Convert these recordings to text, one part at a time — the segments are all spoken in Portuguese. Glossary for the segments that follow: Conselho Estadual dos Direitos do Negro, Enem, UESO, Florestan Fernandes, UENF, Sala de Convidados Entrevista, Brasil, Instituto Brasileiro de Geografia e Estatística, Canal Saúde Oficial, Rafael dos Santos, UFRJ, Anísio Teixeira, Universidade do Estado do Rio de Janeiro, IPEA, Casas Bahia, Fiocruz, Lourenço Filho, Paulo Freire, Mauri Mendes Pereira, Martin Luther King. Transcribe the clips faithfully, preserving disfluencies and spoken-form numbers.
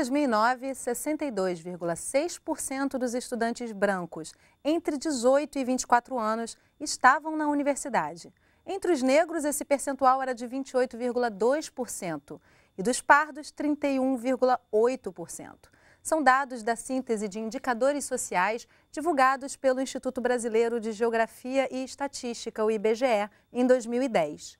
dois mil e nove, sessenta e dois vírgula seis por cento dos estudantes brancos entre dezoito e vinte e quatro anos estavam na universidade. Entre os negros, esse percentual era de vinte e oito vírgula dois por cento e dos pardos, trinta e um vírgula oito por cento. São dados da síntese de indicadores sociais divulgados pelo Instituto Brasileiro de Geografia e Estatística, o I B G E, em dois mil e dez.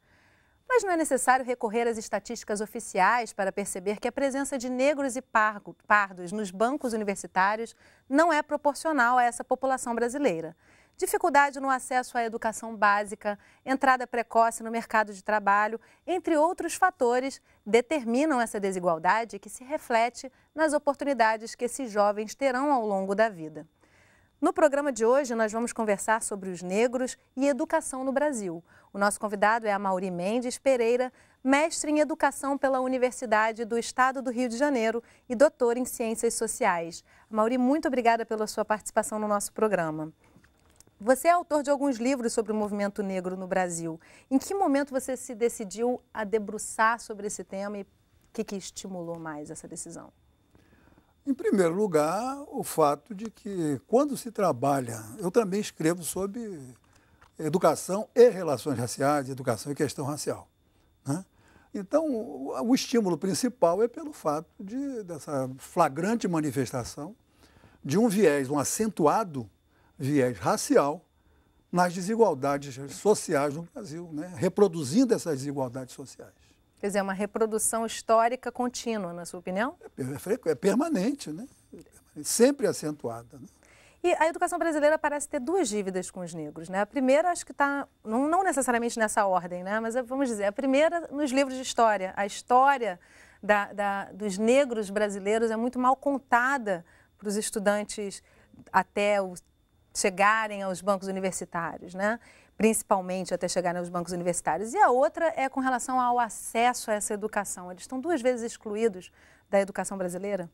Mas não é necessário recorrer às estatísticas oficiais para perceber que a presença de negros e pardos nos bancos universitários não é proporcional a essa população brasileira. Dificuldade no acesso à educação básica, entrada precoce no mercado de trabalho, entre outros fatores, determinam essa desigualdade que se reflete nas oportunidades que esses jovens terão ao longo da vida. No programa de hoje, nós vamos conversar sobre os negros e educação no Brasil. O nosso convidado é a Mauri Mendes Pereira, mestre em Educação pela Universidade do Estado do Rio de Janeiro e doutora em Ciências Sociais. Mauri, muito obrigada pela sua participação no nosso programa. Você é autor de alguns livros sobre o movimento negro no Brasil. Em que momento você se decidiu a debruçar sobre esse tema e o que, que estimulou mais essa decisão? Em primeiro lugar, o fato de que quando se trabalha, eu também escrevo sobre educação e relações raciais, educação e questão racial, né? Então, o estímulo principal é pelo fato de, dessa flagrante manifestação de um viés, um acentuado viés racial nas desigualdades sociais no Brasil, né? Reproduzindo essas desigualdades sociais. Quer dizer, uma reprodução histórica contínua, na sua opinião? É, é permanente, né? Sempre acentuada, né? E a educação brasileira parece ter duas dívidas com os negros, né? A primeira, acho que está, não, não necessariamente nessa ordem, né? Mas vamos dizer, a primeira nos livros de história. A história da, da, dos negros brasileiros é muito mal contada para os estudantes até o, chegarem aos bancos universitários, né? Principalmente até chegar nos bancos universitários. E a outra é com relação ao acesso a essa educação. Eles estão duas vezes excluídos da educação brasileira?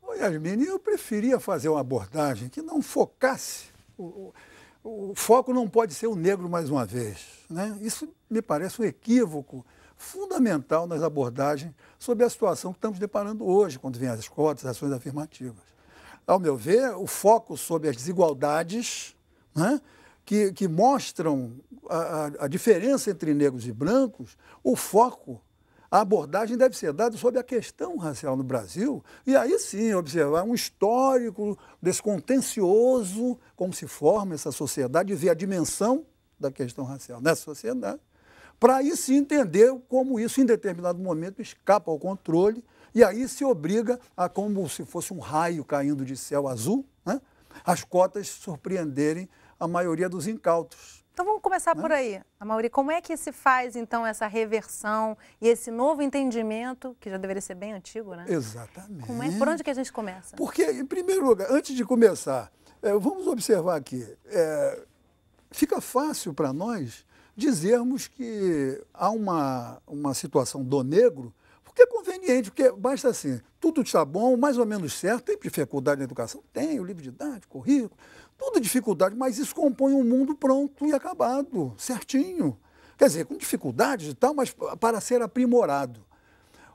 Ô, Yasmine, eu preferia fazer uma abordagem que não focasse. O, o, o foco não pode ser o negro mais uma vez, né? Isso me parece um equívoco fundamental nas abordagens sobre a situação que estamos deparando hoje, quando vêm as cotas, as ações afirmativas. Ao meu ver, o foco sobre as desigualdades, né? Que, que mostram a, a diferença entre negros e brancos, o foco, a abordagem deve ser dada sobre a questão racial no Brasil, e aí sim observar um histórico descontencioso, como se forma essa sociedade, e ver a dimensão da questão racial nessa sociedade, para aí sim entender como isso, em determinado momento, escapa ao controle, e aí se obriga a, como se fosse um raio caindo de céu azul, né? As cotas surpreenderem a maioria dos incautos. Então vamos começar, né? Por aí, Mauri. Como é que se faz, então, essa reversão e esse novo entendimento, que já deveria ser bem antigo, né? Exatamente. Como é, por onde que a gente começa? Porque, em primeiro lugar, antes de começar, vamos observar aqui, é, fica fácil para nós dizermos que há uma, uma situação do negro, porque é conveniente, porque basta assim, tudo está bom, mais ou menos certo, tem dificuldade na educação? Tem, o livro didático, currículo, tudo dificuldade, mas isso compõe um mundo pronto e acabado, certinho. Quer dizer, com dificuldades e tal, mas para ser aprimorado.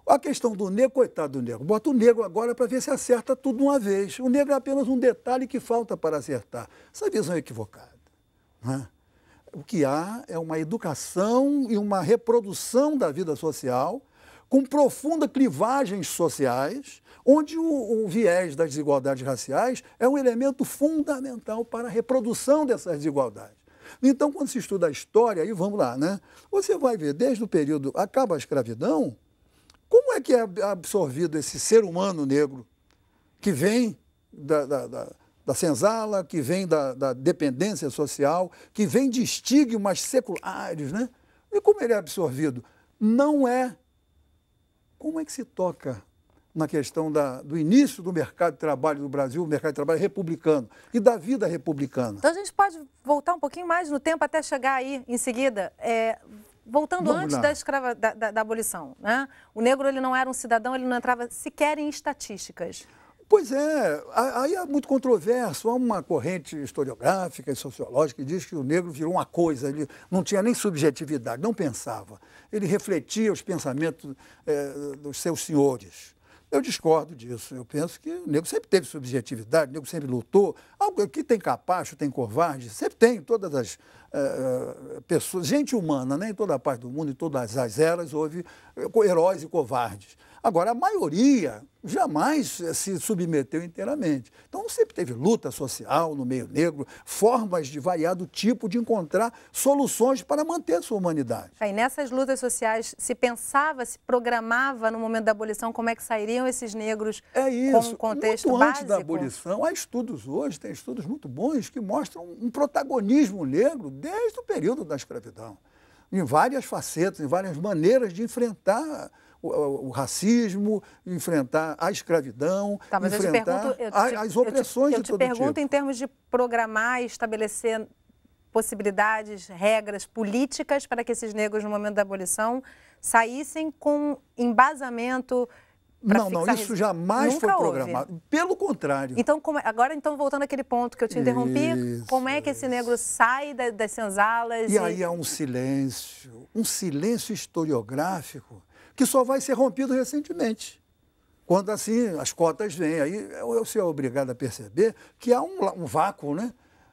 A questão do negro, coitado do negro, bota o negro agora para ver se acerta tudo uma vez. O negro é apenas um detalhe que falta para acertar. Essa visão é equivocada, né? O que há é uma educação e uma reprodução da vida social, com profundas clivagens sociais, onde o, o viés das desigualdades raciais é um elemento fundamental para a reprodução dessas desigualdades. Então, quando se estuda a história, aí vamos lá, né? Você vai ver, desde o período acaba a escravidão, como é que é absorvido esse ser humano negro que vem da, da, da, da senzala, que vem da, da dependência social, que vem de estigmas seculares, né? E como ele é absorvido? Não é. Como é que se toca na questão da, do início do mercado de trabalho do Brasil, o mercado de trabalho republicano e da vida republicana? Então a gente pode voltar um pouquinho mais no tempo até chegar aí em seguida, é, voltando Vamos antes da, escrava, da, da, da abolição, né? O negro, ele não era um cidadão, ele não entrava sequer em estatísticas. Pois é, aí é muito controverso, há uma corrente historiográfica e sociológica que diz que o negro virou uma coisa, ele não tinha nem subjetividade, não pensava. Ele refletia os pensamentos, é, dos seus senhores. Eu discordo disso. Eu penso que o nego sempre teve subjetividade, o nego sempre lutou. Algo que tem capacho, tem covarde, sempre tem. Todas as uh, pessoas, gente humana, né? Em toda a parte do mundo, em todas as eras, houve heróis e covardes. Agora, a maioria jamais se submeteu inteiramente. Então, sempre teve luta social no meio negro, formas de variado tipo de encontrar soluções para manter a sua humanidade. Aí, nessas lutas sociais, se pensava, se programava no momento da abolição, como é que sairiam esses negros é isso. com um contexto muito básico? Antes da abolição, há estudos hoje, tem estudos muito bons, que mostram um protagonismo negro desde o período da escravidão, em várias facetas, em várias maneiras de enfrentar O, o, o racismo, enfrentar a escravidão, tá, mas enfrentar eu te pergunto, eu te, a, as opressões eu te, eu te de todo tipo. Eu te pergunto em termos de programar e estabelecer possibilidades, regras políticas para que esses negros, no momento da abolição, saíssem com embasamento. Não, não, isso jamais foi programado. Houve. Pelo contrário. Então, como, agora, então, voltando àquele ponto que eu te interrompi, isso, como é que esse negro sai da, das senzalas? E, e aí há um silêncio, um silêncio historiográfico que só vai ser rompido recentemente, quando assim as cotas vêm. Aí eu sou obrigado a perceber que há um, um vácuo, né,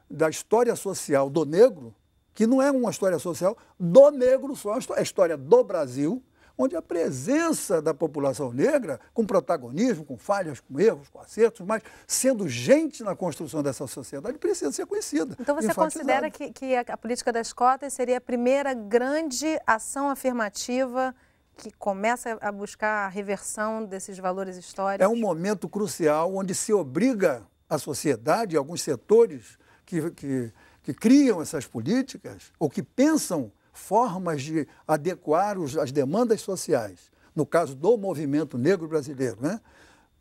da história social do negro, que não é uma história social do negro só, é a história do Brasil, onde a presença da população negra, com protagonismo, com falhas, com erros, com acertos, mas sendo gente na construção dessa sociedade, precisa ser conhecida. Então você considera que, que a, a política das cotas seria a primeira grande ação afirmativa que começa a buscar a reversão desses valores históricos? É um momento crucial onde se obriga a sociedade, alguns setores que, que, que criam essas políticas ou que pensam formas de adequar os, as demandas sociais, no caso do movimento negro brasileiro, né?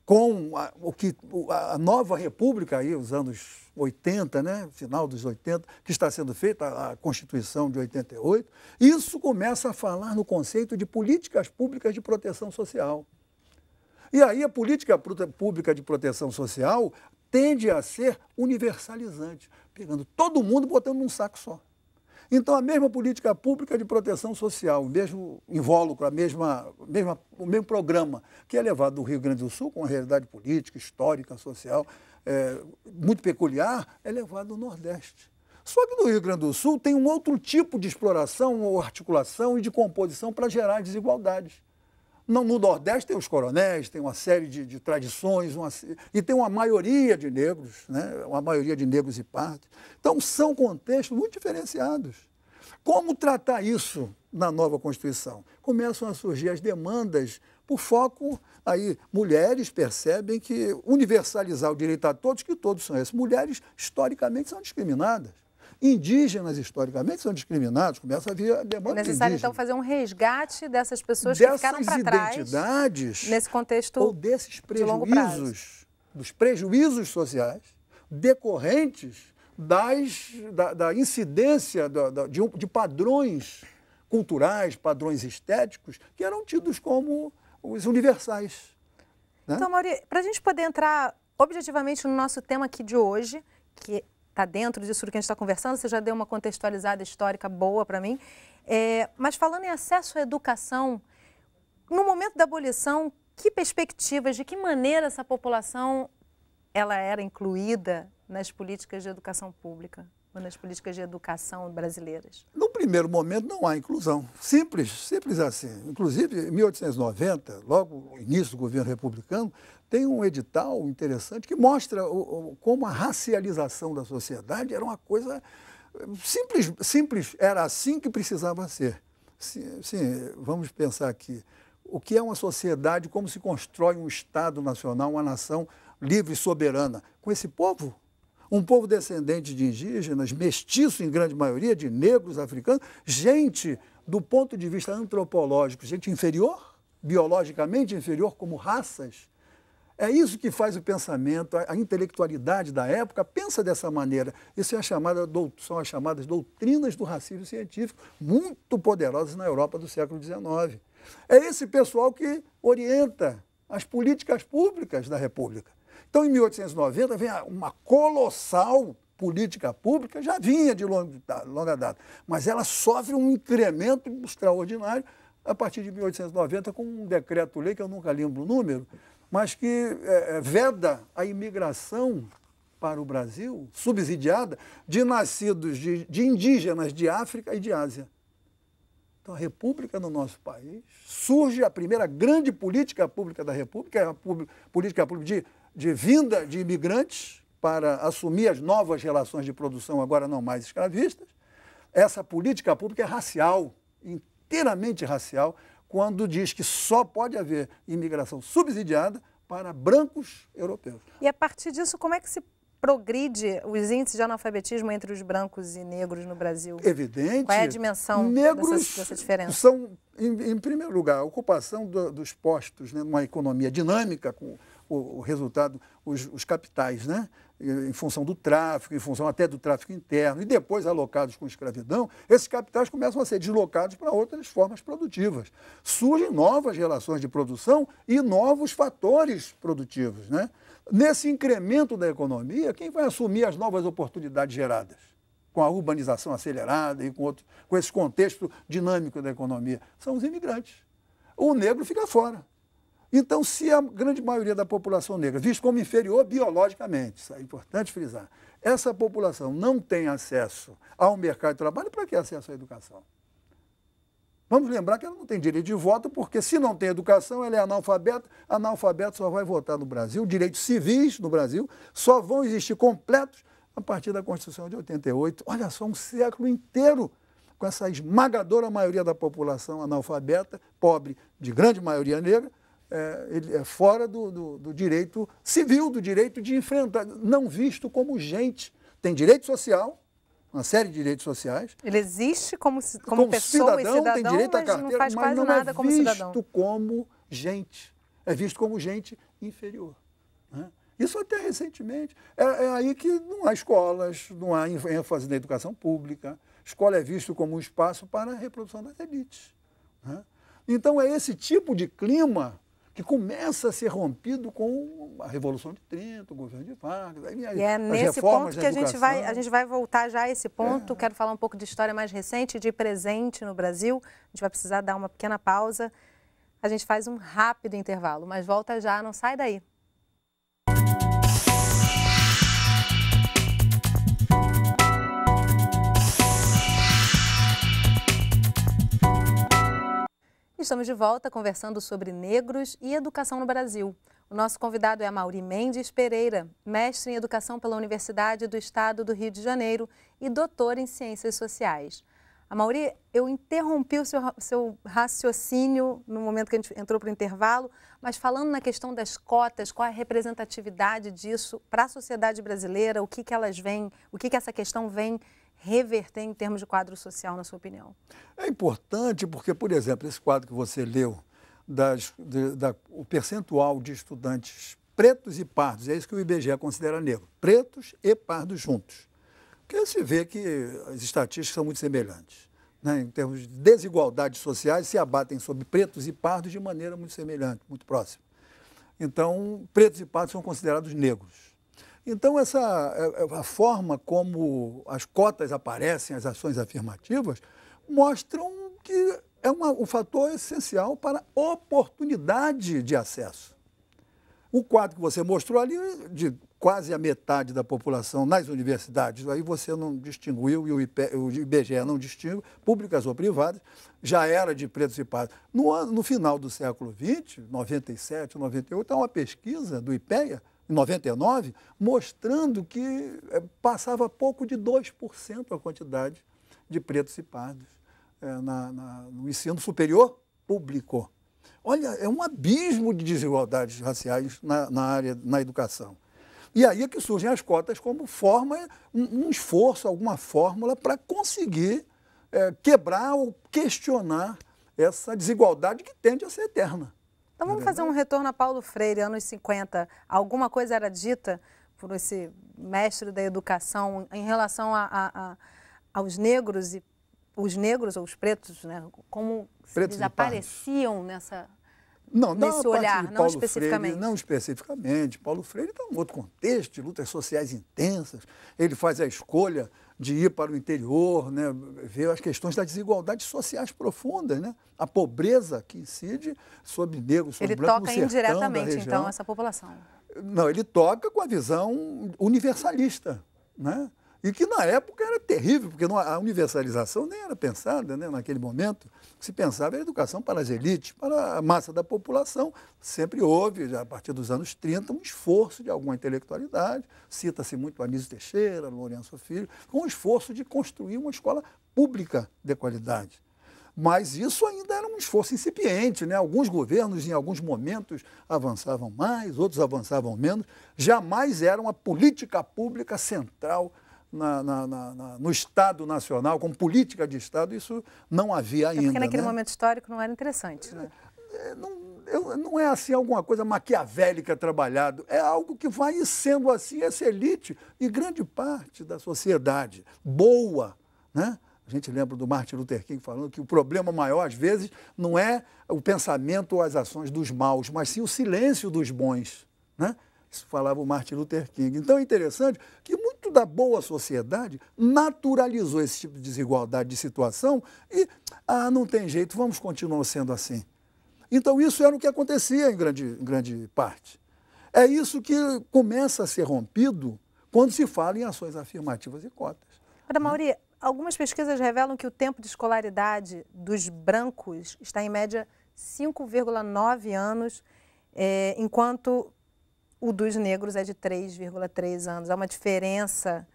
Com a, o que, a nova república, aí, os anos oitenta, né? Final dos oitenta, que está sendo feita a, a Constituição de oitenta e oito, isso começa a falar no conceito de políticas públicas de proteção social. E aí a política pública de proteção social tende a ser universalizante, pegando todo mundo e botando num saco só. Então, a mesma política pública de proteção social, o mesmo invólucro, a mesma, mesma, o mesmo programa que é levado do Rio Grande do Sul, com uma realidade política, histórica, social, é, muito peculiar, é levado ao Nordeste. Só que no Rio Grande do Sul tem um outro tipo de exploração ou articulação e de composição para gerar desigualdades. No Nordeste tem os coronéis, tem uma série de, de tradições, uma, e tem uma maioria de negros, né? Uma maioria de negros e pardos. Então, são contextos muito diferenciados. Como tratar isso na nova Constituição? Começam a surgir as demandas por foco. Aí, mulheres percebem que universalizar o direito a todos, que todos são esses. Mulheres, historicamente, são discriminadas. Indígenas, historicamente, são discriminados, começa a vir a demanda. É necessário, então, fazer um resgate dessas pessoas dessas que ficaram para trás. Dessas identidades, nesse contexto ou desses prejuízos, de longo prazo, dos prejuízos sociais decorrentes das, da, da incidência da, da, de, de padrões culturais, padrões estéticos, que eram tidos como os universais. Né? Então, Mauri, para a gente poder entrar objetivamente no nosso tema aqui de hoje, que está dentro disso que a gente está conversando, você já deu uma contextualizada histórica boa para mim. É, mas falando em acesso à educação, no momento da abolição, que perspectivas, de que maneira essa população ela era incluída nas políticas de educação pública, ou nas políticas de educação brasileiras? No primeiro momento não há inclusão. Simples, simples assim. Inclusive, em mil oitocentos e noventa, logo no início do governo republicano, tem um edital interessante que mostra o, o, como a racialização da sociedade era uma coisa simples, simples, era assim que precisava ser. Sim, sim, vamos pensar aqui, o que é uma sociedade, como se constrói um Estado nacional, uma nação livre e soberana? Com esse povo, um povo descendente de indígenas, mestiço em grande maioria, de negros, africanos, gente do ponto de vista antropológico, gente inferior, biologicamente inferior como raças. É isso que faz o pensamento, a intelectualidade da época pensa dessa maneira. Isso é a chamada, são as chamadas doutrinas do racismo científico, muito poderosas na Europa do século dezenove. É esse pessoal que orienta as políticas públicas da República. Então, em mil oitocentos e noventa, vem uma colossal política pública, já vinha de longa data, mas ela sofre um incremento extraordinário a partir de mil oitocentos e noventa, com um decreto-lei, que eu nunca lembro o número, mas que é, veda a imigração para o Brasil, subsidiada, de nascidos de, de indígenas de África e de Ásia. Então, a República no nosso país, surge a primeira grande política pública da República, a política pública de, de vinda de imigrantes para assumir as novas relações de produção, agora não mais escravistas. Essa política pública é racial, inteiramente racial, quando diz que só pode haver imigração subsidiada para brancos europeus. E a partir disso, como é que se progride os índices de analfabetismo entre os brancos e negros no Brasil? Evidente. Qual é a dimensão dessa, dessa diferença? São, em, em primeiro lugar, a ocupação do, dos postos, né, numa economia dinâmica, com o, o resultado, os, os capitais, né, em função do tráfico, em função até do tráfico interno, e depois alocados com escravidão, esses capitais começam a ser deslocados para outras formas produtivas. Surgem novas relações de produção e novos fatores produtivos, né? Nesse incremento da economia, quem vai assumir as novas oportunidades geradas? Com a urbanização acelerada e com, outro, com esse contexto dinâmico da economia? São os imigrantes. O negro fica fora. Então, se a grande maioria da população negra, visto como inferior biologicamente, isso é importante frisar, essa população não tem acesso ao mercado de trabalho, para que acesso à educação? Vamos lembrar que ela não tem direito de voto, porque se não tem educação, ela é analfabeta, analfabeto só vai votar no Brasil, direitos civis no Brasil só vão existir completos a partir da Constituição de oitenta e oito. Olha só, um século inteiro com essa esmagadora maioria da população analfabeta, pobre, de grande maioria negra, é, ele é fora do, do, do direito civil, do direito de enfrentar, não visto como gente. Tem direito social, uma série de direitos sociais. Ele existe como, como, como pessoa cidadão, e cidadão, tem direito mas à carteira, não faz mas quase não nada é como cidadão. É visto como gente, é visto como gente inferior. Né? Isso até recentemente. É, é aí que não há escolas, não há ênfase na educação pública. Escola é visto como um espaço para a reprodução das elites. Né? Então é esse tipo de clima que começa a ser rompido com a Revolução de trinta, o governo de Vargas. E é nesse ponto que a gente, vai, a gente vai voltar já a esse ponto. É. Quero falar um pouco de história mais recente, de presente no Brasil. A gente vai precisar dar uma pequena pausa. A gente faz um rápido intervalo, mas volta já, não sai daí. Estamos de volta conversando sobre negros e educação no Brasil. O nosso convidado é Mauri Mendes Pereira, mestre em educação pela Universidade do Estado do Rio de Janeiro e doutor em ciências sociais. A Mauri, eu interrompi o seu, seu raciocínio no momento que a gente entrou para o intervalo, mas falando na questão das cotas, qual a representatividade disso para a sociedade brasileira, o que, que elas vêm, o que, que essa questão vem reverter em termos de quadro social, na sua opinião? É importante porque, por exemplo, esse quadro que você leu, das, de, da, o percentual de estudantes pretos e pardos, é isso que o I B G E considera negro, pretos e pardos juntos. Porque se vê que as estatísticas são muito semelhantes, né? Em termos de desigualdades sociais, se abatem sobre pretos e pardos de maneira muito semelhante, muito próxima. Então, pretos e pardos são considerados negros. Então, essa, a forma como as cotas aparecem, as ações afirmativas, mostram que é uma, um fator essencial para oportunidade de acesso. O quadro que você mostrou ali, de quase a metade da população nas universidades, aí você não distinguiu, e o, I P E A, o I B G E não distingue, públicas ou privadas, já era de pretos e pardos. No, no final do século vinte, noventa e sete, noventa e oito, há uma pesquisa do I P E A, em noventa e nove, mostrando que passava pouco de dois por cento a quantidade de pretos e pardos é, na, na, no ensino superior público. Olha, é um abismo de desigualdades raciais na, na área, na educação. E aí é que surgem as cotas como forma, um, um esforço, alguma fórmula para conseguir é, quebrar ou questionar essa desigualdade que tende a ser eterna. Então vamos fazer um retorno a Paulo Freire, anos cinquenta. Alguma coisa era dita por esse mestre da educação em relação a, a, a, aos negros, e os negros ou os pretos, né? Como pretos desapareciam nessa, não, nesse não olhar, não Paulo especificamente. Freire, não especificamente. Paulo Freire está em outro contexto, de lutas sociais intensas. Ele faz a escolha de ir para o interior, né, ver as questões das desigualdades sociais profundas, né, a pobreza que incide sobre negros, sobre brancos, no sertão da região. Ele toca indiretamente, então, essa população. Não, ele toca com a visão universalista, né? E que na época era terrível, porque não, a universalização nem era pensada, né, naquele momento. Se pensava em educação para as elites, para a massa da população. Sempre houve, já a partir dos anos trinta, um esforço de alguma intelectualidade, cita-se muito Anísio Teixeira, Lourenço Filho, com um esforço de construir uma escola pública de qualidade. Mas isso ainda era um esforço incipiente, né? Alguns governos, em alguns momentos, avançavam mais, outros avançavam menos. Jamais era uma política pública central Na, na, na, no Estado Nacional, com política de Estado, isso não havia ainda. É porque naquele, né, momento histórico não era interessante, né? É, não, eu, não é assim alguma coisa maquiavélica trabalhado, é algo que vai sendo assim, essa elite e grande parte da sociedade boa, né? A gente lembra do Martin Luther King falando que o problema maior, às vezes, não é o pensamento ou as ações dos maus, mas sim o silêncio dos bons, né? Isso falava o Martin Luther King. Então é interessante que muito da boa sociedade naturalizou esse tipo de desigualdade de situação e, ah, não tem jeito, vamos continuar sendo assim. Então isso era o que acontecia em grande, em grande parte. É isso que começa a ser rompido quando se fala em ações afirmativas e cotas. Ora, Mauri, né? Algumas pesquisas revelam que o tempo de escolaridade dos brancos está em média cinco vírgula nove anos, é, enquanto o dos negros é de três vírgula três anos. Há uma diferença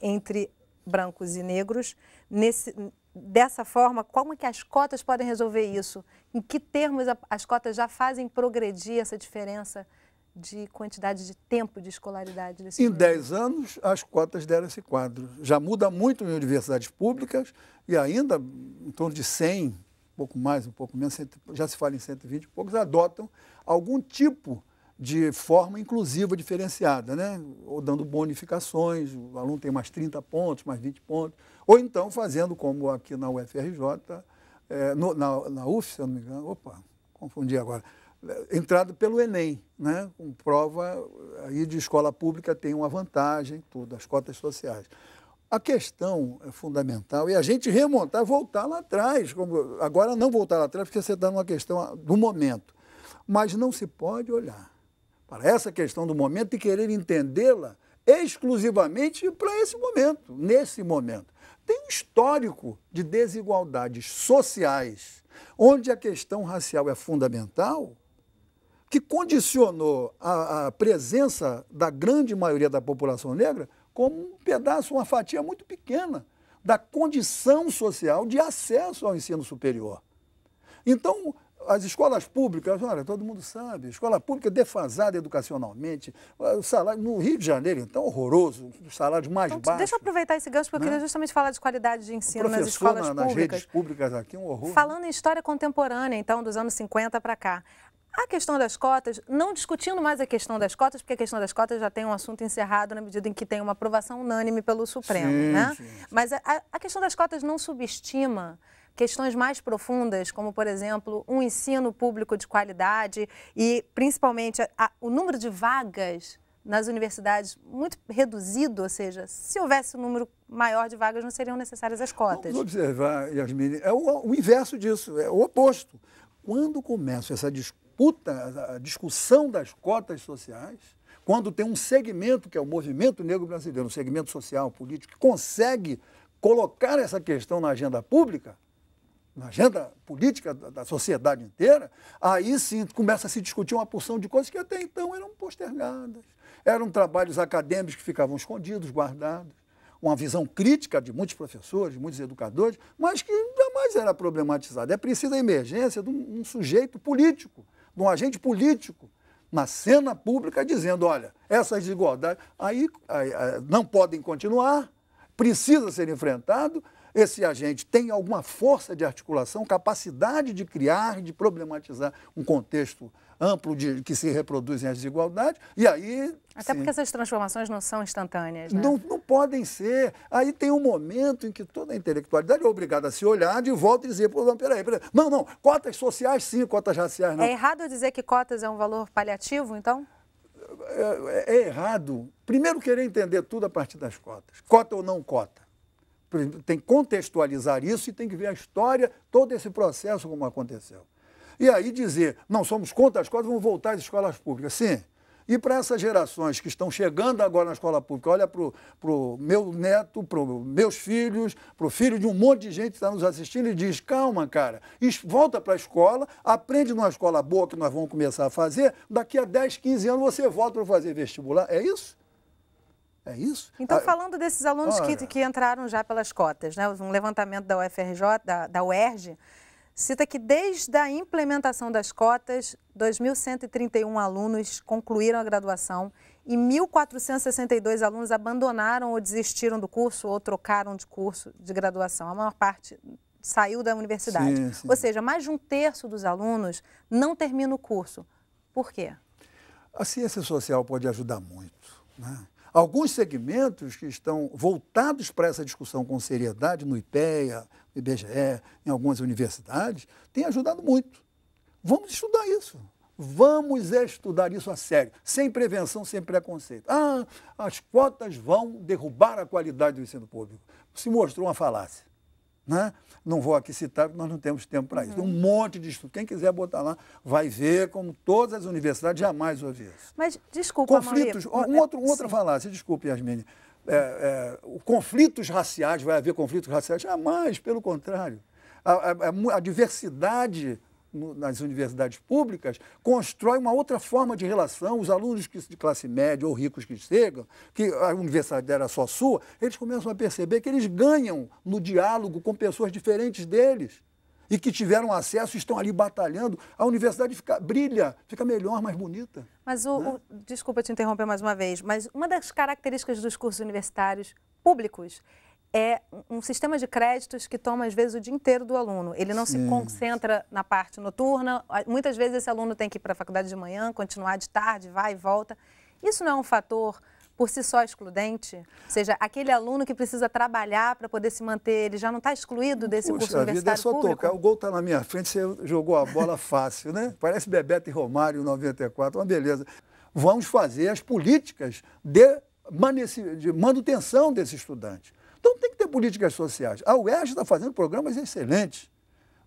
entre brancos e negros. Nesse, dessa forma, como é que as cotas podem resolver isso? Em que termos a, as cotas já fazem progredir essa diferença de quantidade de tempo de escolaridade? Desse em dez anos, as cotas deram esse quadro. Já muda muito em universidades públicas e ainda em torno de cem, um pouco mais, um pouco menos, já se fala em cento e vinte, poucos adotam algum tipo de forma inclusiva, diferenciada, né? Ou dando bonificações, o aluno tem mais trinta pontos, mais vinte pontos, ou então fazendo como aqui na U F R J, é, no, na, na U F, se eu não me engano, opa, confundi agora, entrada pelo Enem, né? Com prova aí de escola pública tem uma vantagem, tudo, as cotas sociais. A questão é fundamental e a gente remontar, voltar lá atrás, como, agora não voltar lá atrás, porque você está numa questão do momento, mas não se pode olhar para essa questão do momento e querer entendê-la exclusivamente para esse momento, nesse momento. Tem um histórico de desigualdades sociais, onde a questão racial é fundamental, que condicionou a, a presença da grande maioria da população negra como um pedaço, uma fatia muito pequena da condição social de acesso ao ensino superior. Então, as escolas públicas, olha, todo mundo sabe, escola pública defasada educacionalmente, o salário no Rio de Janeiro, então, horroroso, os salários mais então, baixos. Deixa eu aproveitar esse gancho, porque eu queria justamente falar de qualidade de ensino nas escolas na, públicas. Nas redes públicas aqui, um horror. Falando em história contemporânea, então, dos anos cinquenta para cá, a questão das cotas, não discutindo mais a questão das cotas, porque a questão das cotas já tem um assunto encerrado na medida em que tem uma aprovação unânime pelo Supremo, sim, né? Sim. Mas a, a questão das cotas não subestima questões mais profundas, como, por exemplo, um ensino público de qualidade e, principalmente, a, a, o número de vagas nas universidades muito reduzido, ou seja, se houvesse um número maior de vagas, não seriam necessárias as cotas. Vamos observar, Yasmine, é o, o inverso disso, é o oposto. Quando começa essa disputa, a discussão das cotas sociais, quando tem um segmento, que é o movimento negro brasileiro, um segmento social, político, que consegue colocar essa questão na agenda pública, na agenda política da sociedade inteira, aí sim começa a se discutir uma porção de coisas que até então eram postergadas. Eram trabalhos acadêmicos que ficavam escondidos, guardados, uma visão crítica de muitos professores, de muitos educadores, mas que jamais era problematizada. É preciso a emergência de um, um sujeito político, de um agente político, na cena pública, dizendo, olha, essas desigualdades aí, aí, aí não podem continuar, precisa ser enfrentado. Esse agente tem alguma força de articulação, capacidade de criar, de problematizar um contexto amplo de que se reproduzem as desigualdades, e aí... Até sim, porque essas transformações não são instantâneas, né? Não, não podem ser. Aí tem um momento em que toda a intelectualidade é obrigada a se olhar de volta e dizer, pô, não, peraí, peraí, não, não, cotas sociais sim, cotas raciais não. É errado dizer que cotas é um valor paliativo, então? É, é, é errado. Primeiro querer entender tudo a partir das cotas, cota ou não cota. tem que contextualizar isso e tem que ver a história, todo esse processo como aconteceu. E aí dizer, não, somos contra as coisas, vamos voltar às escolas públicas. Sim. E para essas gerações que estão chegando agora na escola pública, olha para o meu neto, para os meus filhos, para o filho de um monte de gente que está nos assistindo e diz, calma, cara, volta para a escola, aprende numa escola boa que nós vamos começar a fazer, daqui a dez, quinze anos você volta para fazer vestibular. É isso? É isso? Então, falando desses alunos que, que entraram já pelas cotas, né? Um levantamento da U F R J, da, da U E R J, cita que desde a implementação das cotas, dois mil cento e trinta e um alunos concluíram a graduação e mil quatrocentos e sessenta e dois alunos abandonaram ou desistiram do curso ou trocaram de curso de graduação. A maior parte saiu da universidade. Sim, sim. Ou seja, mais de um terço dos alunos não termina o curso. Por quê? A ciência social pode ajudar muito, né? Alguns segmentos que estão voltados para essa discussão com seriedade, no IPEA, no I B G E, em algumas universidades, têm ajudado muito. Vamos estudar isso. Vamos estudar isso a sério, sem prevenção, sem preconceito. Ah, as cotas vão derrubar a qualidade do ensino público. Se mostrou uma falácia, né? Não vou aqui citar, porque nós não temos tempo para isso. Uhum. Um monte de estudo. Quem quiser botar lá, vai ver como todas as universidades jamais ouviram isso. Mas, desculpa, conflitos, Mauri, um outro, outra falácia, desculpe, Yasmine. É, é, conflitos raciais, vai haver conflitos raciais? Jamais, pelo contrário. A, a, a, a diversidade no, nas universidades públicas constrói uma outra forma de relação. Os alunos que, de classe média ou ricos que chegam, que a universidade era só sua, eles começam a perceber que eles ganham no diálogo com pessoas diferentes deles e que tiveram acesso e estão ali batalhando. A universidade fica, brilha, fica melhor, mais bonita. Mas o, né? o, desculpa te interromper mais uma vez, mas uma das características dos cursos universitários públicos é um sistema de créditos que toma, às vezes, o dia inteiro do aluno. Ele não Sim. se concentra na parte noturna. Muitas vezes esse aluno tem que ir para a faculdade de manhã, continuar de tarde, vai e volta. Isso não é um fator por si só excludente? Ou seja, aquele aluno que precisa trabalhar para poder se manter, ele já não está excluído desse Poxa, curso universitário público? Poxa vida, é só tocar. O gol está na minha frente, você jogou a bola fácil, né? Parece Bebeto e Romário, noventa e quatro, uma beleza. Vamos fazer as políticas de, de manutenção desse estudante. Então tem que ter políticas sociais. A U E R J está fazendo programas excelentes,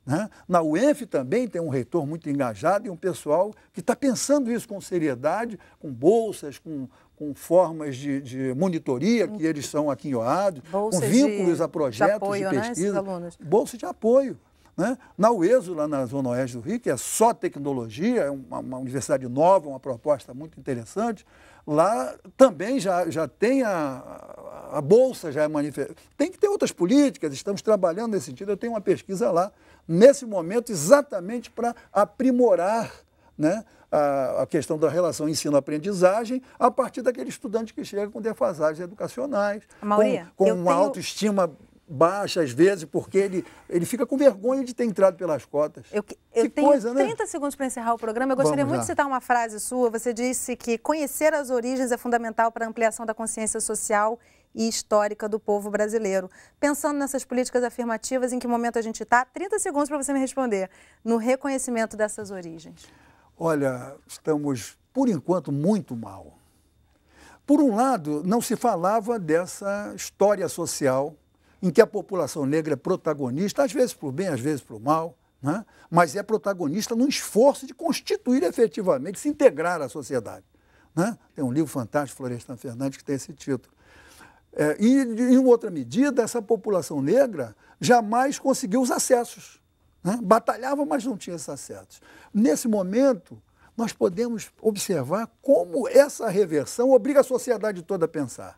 né? Na U E N F também tem um reitor muito engajado e um pessoal que está pensando isso com seriedade, com bolsas, com... com formas de, de monitoria, que eles são aqui aquinhoados, com vínculos de, a projetos de, apoio, de pesquisa, né, bolsa de apoio, né? Na UESO, lá na Zona Oeste do Rio, que é só tecnologia, é uma, uma universidade nova, uma proposta muito interessante, lá também já, já tem a, a bolsa, já é manifestada. Tem que ter outras políticas, estamos trabalhando nesse sentido. Eu tenho uma pesquisa lá, nesse momento, exatamente para aprimorar, né, a questão da relação ensino-aprendizagem a partir daquele estudante que chega com defasagens educacionais, Mauri, com, com uma tenho... autoestima baixa às vezes, porque ele, ele fica com vergonha de ter entrado pelas cotas. Eu, eu que tenho coisa, trinta né? segundos para encerrar o programa. Eu gostaria Vamos muito lá. de citar uma frase sua. Você disse que conhecer as origens é fundamental para a ampliação da consciência social e histórica do povo brasileiro. Pensando nessas políticas afirmativas, em que momento a gente está? trinta segundos para você me responder. No reconhecimento dessas origens. Olha, estamos, por enquanto, muito mal. Por um lado, não se falava dessa história social em que a população negra é protagonista, às vezes para o bem, às vezes para o mal, né? Mas é protagonista num esforço de constituir efetivamente, se integrar à sociedade, né? Tem um livro fantástico, Florestan Fernandes, que tem esse título. É, e, em outra medida, essa população negra jamais conseguiu os acessos. Batalhava, mas não tinha esses acessos. Nesse momento, nós podemos observar como essa reversão obriga a sociedade toda a pensar,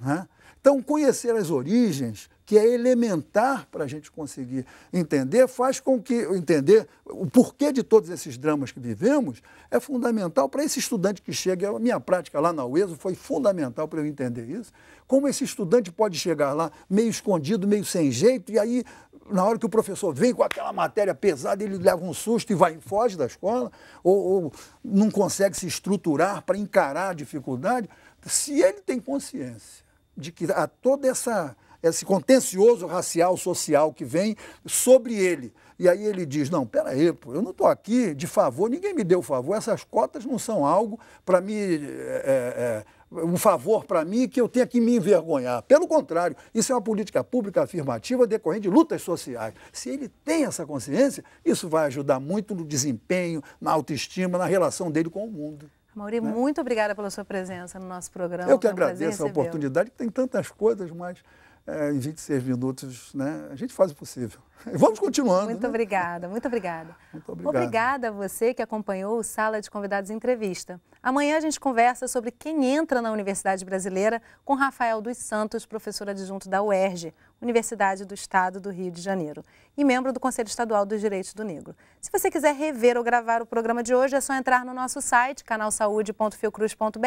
né? Então, conhecer as origens, que é elementar para a gente conseguir entender, faz com que entender o porquê de todos esses dramas que vivemos, é fundamental para esse estudante que chega. A minha prática lá na UESO foi fundamental para eu entender isso, como esse estudante pode chegar lá meio escondido, meio sem jeito, e aí, na hora que o professor vem com aquela matéria pesada, ele leva um susto e vai, foge da escola, ou, ou não consegue se estruturar para encarar a dificuldade. Se ele tem consciência de que há todo essa, esse contencioso racial, social que vem sobre ele, e aí ele diz, não, peraí, pô, eu não estou aqui de favor, ninguém me deu favor, essas cotas não são algo para me... É, é, um favor para mim que eu tenha que me envergonhar. Pelo contrário, isso é uma política pública afirmativa decorrente de lutas sociais. Se ele tem essa consciência, isso vai ajudar muito no desempenho, na autoestima, na relação dele com o mundo. Mauri, né? Muito obrigada pela sua presença no nosso programa. Eu que agradeço a oportunidade, que tem tantas coisas, mas é, em vinte e seis minutos, né, a gente faz o possível. Vamos continuando. Muito, né? Obrigada, muito obrigada. Muito obrigado. Obrigada a você que acompanhou o Sala de Convidados Entrevista. Amanhã a gente conversa sobre quem entra na Universidade Brasileira com Rafael dos Santos, professor adjunto da U E R J, Universidade do Estado do Rio de Janeiro, e membro do Conselho Estadual dos Direitos do Negro. Se você quiser rever ou gravar o programa de hoje, é só entrar no nosso site, canal saúde ponto fiocruz ponto br.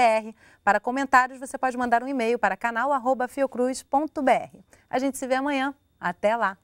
Para comentários, você pode mandar um e-mail para canal arroba fiocruz ponto br. A gente se vê amanhã. Até lá!